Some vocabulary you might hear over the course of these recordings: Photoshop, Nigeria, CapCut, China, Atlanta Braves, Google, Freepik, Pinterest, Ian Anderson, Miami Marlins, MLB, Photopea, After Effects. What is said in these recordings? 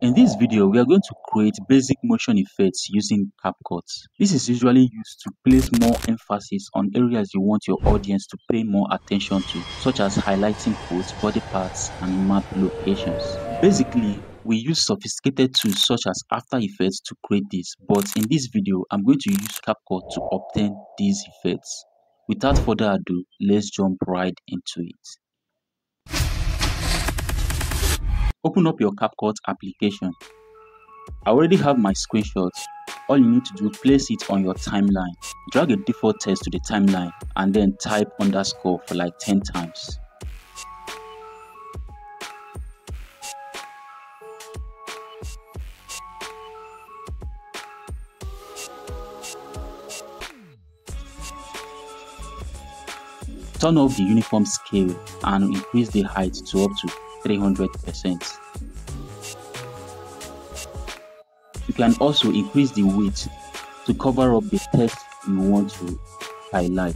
In this video, we are going to create basic motion effects using CapCut. This is usually used to place more emphasis on areas you want your audience to pay more attention to, such as highlighting posts, body parts, and map locations. Basically, we use sophisticated tools such as After Effects to create this, but in this video, I'm going to use CapCut to obtain these effects. Without further ado, let's jump right into it. Open up your CapCut application. I already have my screenshot. All you need to do is place it on your timeline. Drag a default text to the timeline and then type underscore for like 10 times. Turn off the uniform scale and increase the height to up to 300%. You can also increase the width to cover up the text you want to highlight.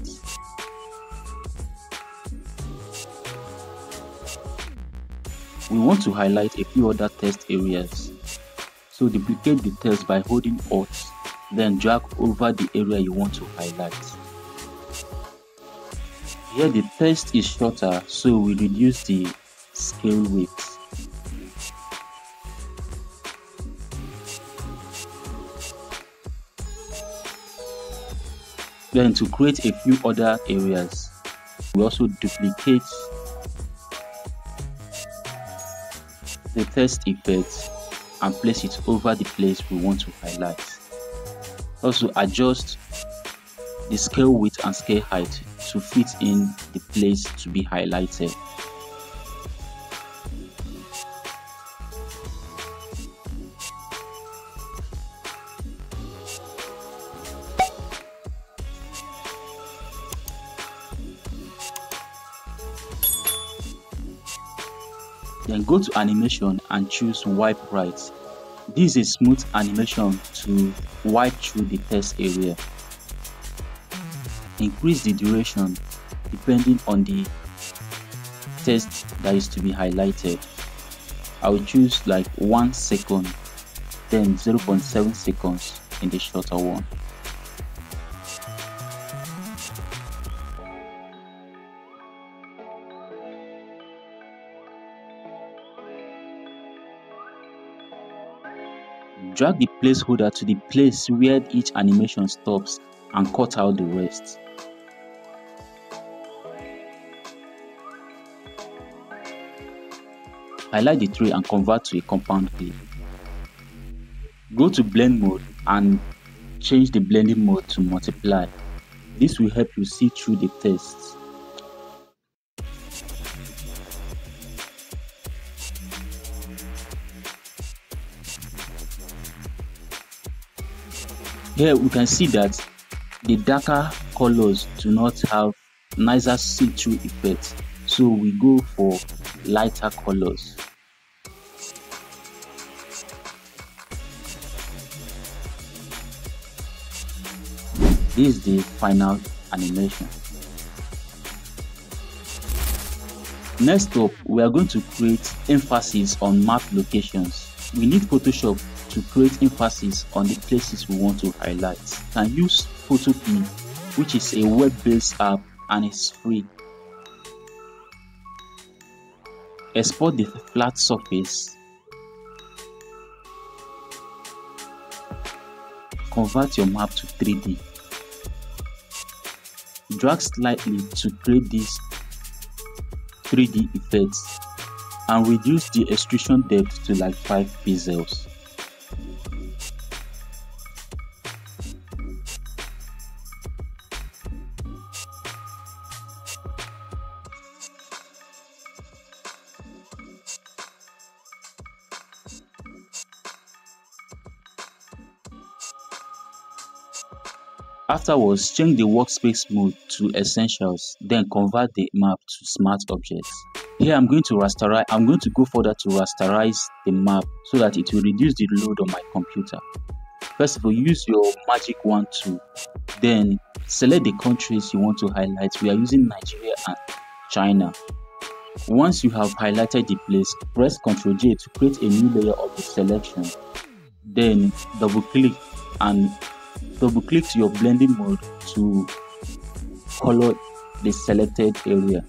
We want to highlight a few other text areas, so duplicate the text by holding Alt, then drag over the area you want to highlight. Here the text is shorter, so we reduce the scale width. Then to create a few other areas, we also duplicate the text effect and place it over the place we want to highlight. Also adjust the scale width and scale height to fit in the place to be highlighted. Then go to animation and choose wipe right. This is a smooth animation to wipe through the text area. Increase the duration depending on the text that is to be highlighted. I will choose like 1 second, then 0.7 seconds in the shorter one. Drag the placeholder to the place where each animation stops and cut out the rest. Highlight the tree and convert to a compound clip. Go to blend mode and change the blending mode to multiply. This will help you see through the text. Here we can see that the darker colors do not have nicer see-through effect, so we go for lighter colors. This is the final animation. Next up, we are going to create emphasis on map locations. We need Photoshop to create emphasis on the places we want to highlight. You can use Photopea, which is a web-based app and it's free. Export the flat surface. Convert your map to 3D. Drag slightly to create these 3D effects and reduce the extrusion depth to like 5 pixels. Afterwards, change the workspace mode to essentials, then convert the map to smart objects. Here I'm going to go further to rasterize the map so that it will reduce the load on my computer. First of all, use your magic wand tool, then select the countries you want to highlight. We are using Nigeria and China. Once you have highlighted the place, press Ctrl J to create a new layer of the selection. Then double click to your blending mode to color the selected area.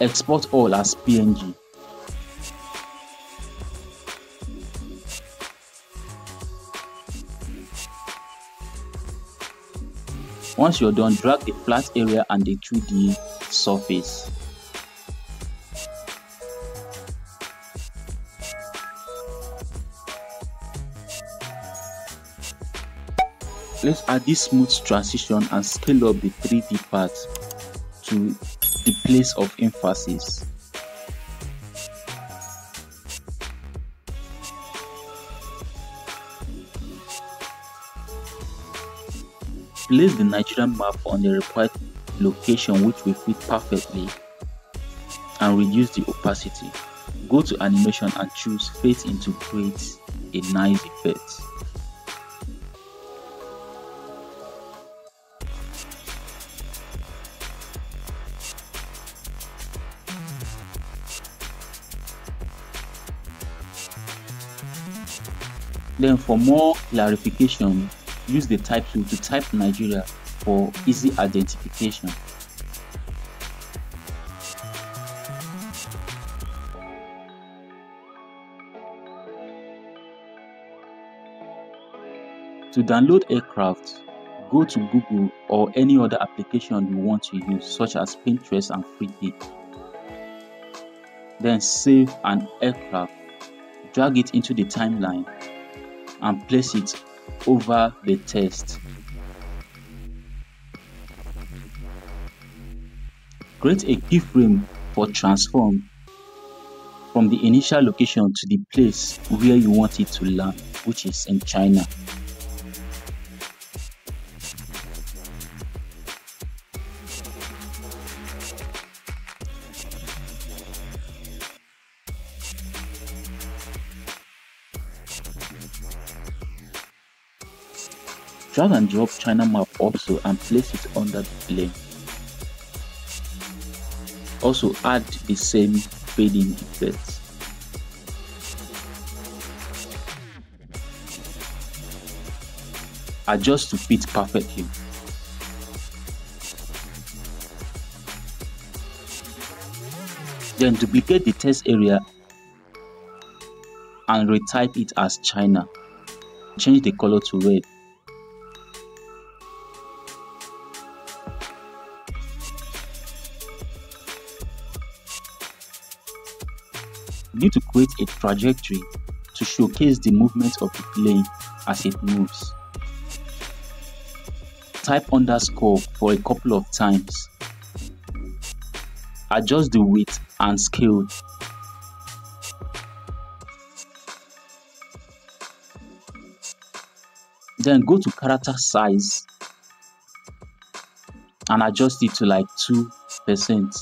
Export all as PNG. Once you're done, drag the flat area and the 2D surface. Let's add this smooth transition and scale up the 3D part to the place of emphasis. Place the Nigerian map on the required location, which will fit perfectly, and reduce the opacity. Go to animation and choose fade in to create a nice effect. Then for more clarification, use the type tool to type Nigeria for easy identification. To download aircraft, go to Google or any other application you want to use, such as Pinterest and Freepik. Then save an aircraft, drag it into the timeline and place it over the text. Create a keyframe for transform from the initial location to the place where you want it to land, which is in China. Drag and drop China map also and place it under the plane. Also add the same fading effect. Adjust to fit perfectly. Then duplicate the text area and retype it as China. Change the color to red. You need to create a trajectory to showcase the movement of the plane as it moves. Type underscore for a couple of times. Adjust the width and scale. Then go to character size and adjust it to like 2%.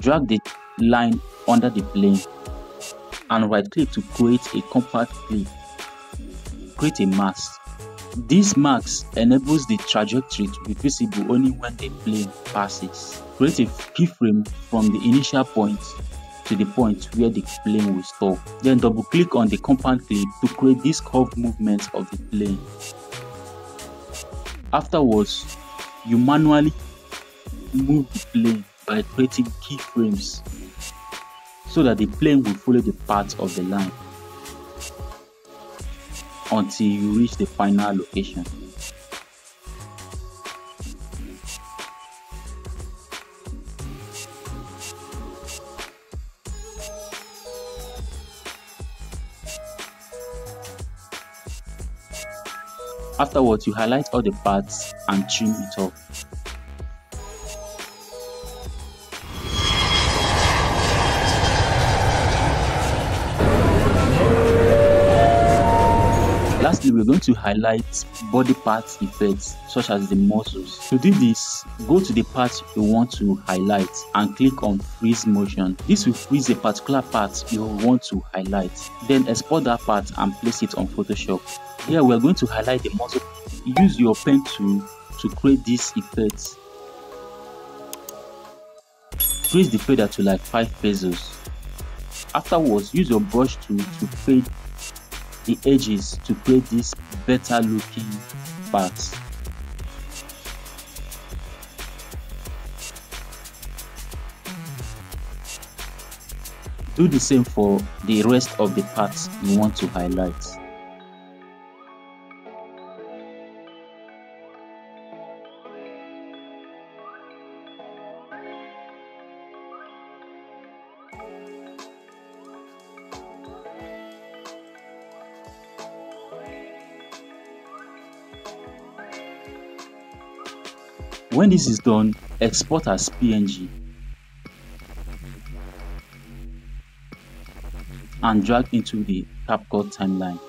Drag the line under the plane and right click to create a compact clip. Create a mask. This mask enables the trajectory to be visible only when the plane passes. Create a keyframe from the initial point to the point where the plane will stop. Then double click on the compact clip to create this curved movement of the plane. Afterwards, you manually move the plane by creating keyframes so that the plane will follow the path of the line until you reach the final location. Afterwards, you highlight all the parts and trim it up. Lastly, we're going to highlight body parts effects such as the muscles. To do this, go to the part you want to highlight and click on freeze motion. This will freeze a particular part you want to highlight. Then export that part and place it on Photoshop. Here we're going to highlight the muscle. Use your pen tool to create these effects. Freeze the fader to like 5 pixels. Afterwards, use your brush tool to fade the edges to create these better looking parts. Do the same for the rest of the parts you want to highlight. When this is done, export as PNG and drag into the CapCut timeline.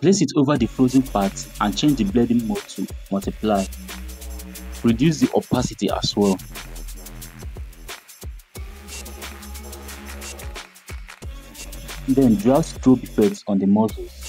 Place it over the frozen part and change the blending mode to multiply. Reduce the opacity as well. Then draw strobe effects on the muscles.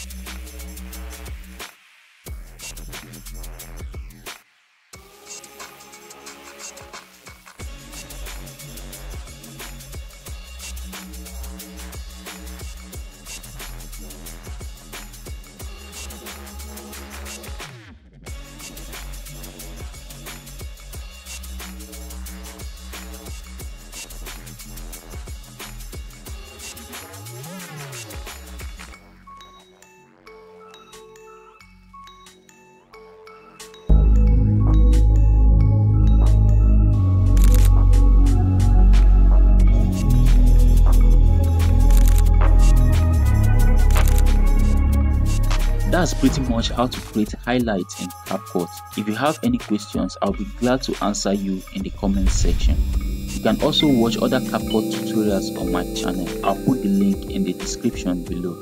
That's pretty much how to create highlights in CapCut. If you have any questions, I'll be glad to answer you in the comment section. You can also watch other CapCut tutorials on my channel. I'll put the link in the description below.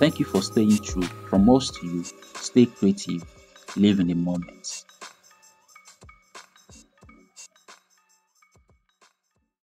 Thank you for staying true. From us to you, stay creative, live in the moment.